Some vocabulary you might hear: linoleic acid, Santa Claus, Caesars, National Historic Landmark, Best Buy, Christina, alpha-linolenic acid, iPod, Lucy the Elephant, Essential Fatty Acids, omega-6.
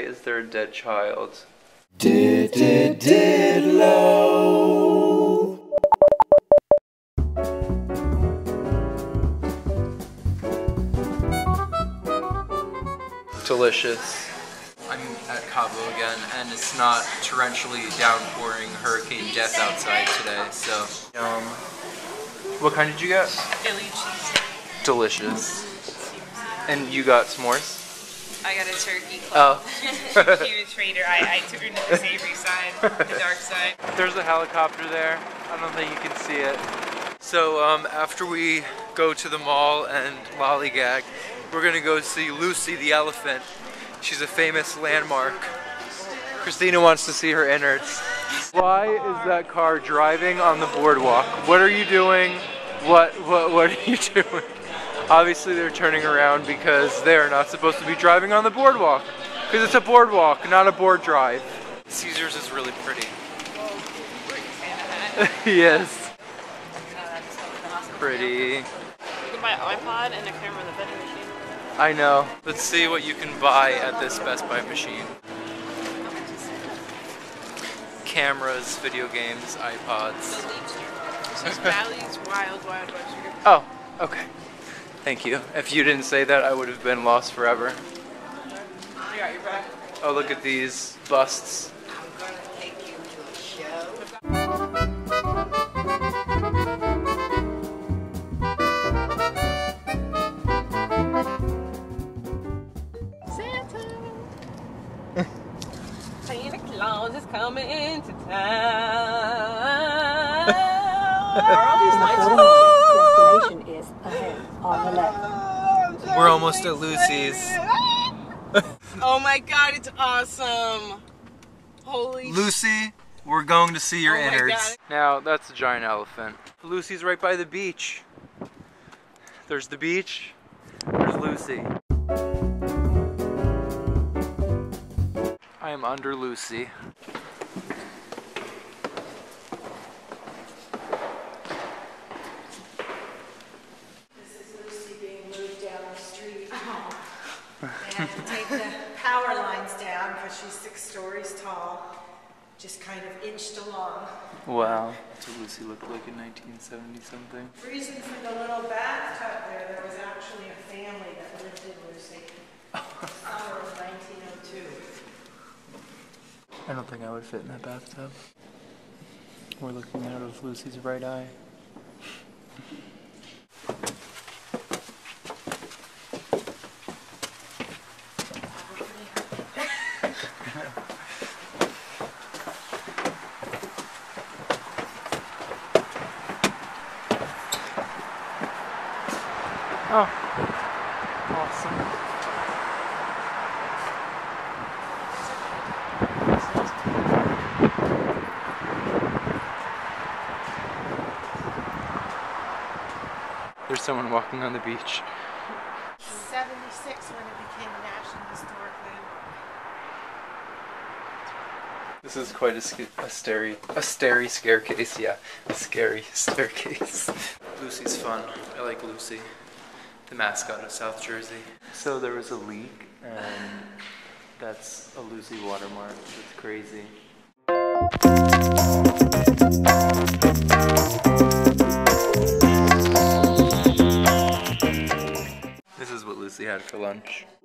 is there a dead child? Diddle-o. Delicious. I'm at Cabo again, and it's not torrentially downpouring hurricane death outside today, so. What kind did you get? Philly cheese. Delicious. And you got s'mores? I got a turkey club. Oh. He was traitor. I took her to the savory side, the dark side. There's a helicopter there. I don't think you can see it. So after we go to the mall and lollygag, we're gonna go see Lucy the Elephant. She's a famous landmark. Christina wants to see her innards. Why is that car driving on the boardwalk? What are you doing? What are you doing? Obviously they're turning around because they're not supposed to be driving on the boardwalk. Because it's a boardwalk, not a board drive. Caesars is really pretty. Yes. Pretty. You can buy an iPod and a camera in the vending machine. I know. Let's see what you can buy at this Best Buy machine. Cameras, video games, iPods. Oh, okay. Thank you. If you didn't say that, I would have been lost forever. Yeah, you're back. Oh, look at these busts. I'm gonna take you to a show. Santa! Santa Claus is coming into town. Are all these lights on? On the left. We're almost at Lucy's. Oh my god, it's awesome! Holy Lucy, we're going to see your innards. Now, that's a giant elephant. Lucy's right by the beach. There's the beach, there's Lucy. I am under Lucy. She's 6 stories tall, just kind of inched along. Wow. That's what Lucy looked like in 1970-something. Reason for the little bathtub there, there was actually a family that lived in Lucy. Summer of 1902. I don't think I would fit in that bathtub. We're looking out of Lucy's right eye. Oh, awesome. There's someone walking on the beach. 76 when it became National Historic Landmark. This is quite a scary staircase. Lucy's fun. I like Lucy. The mascot of South Jersey. So there was a leak, and that's a Lucy watermark. It's crazy. This is what Lucy had for lunch.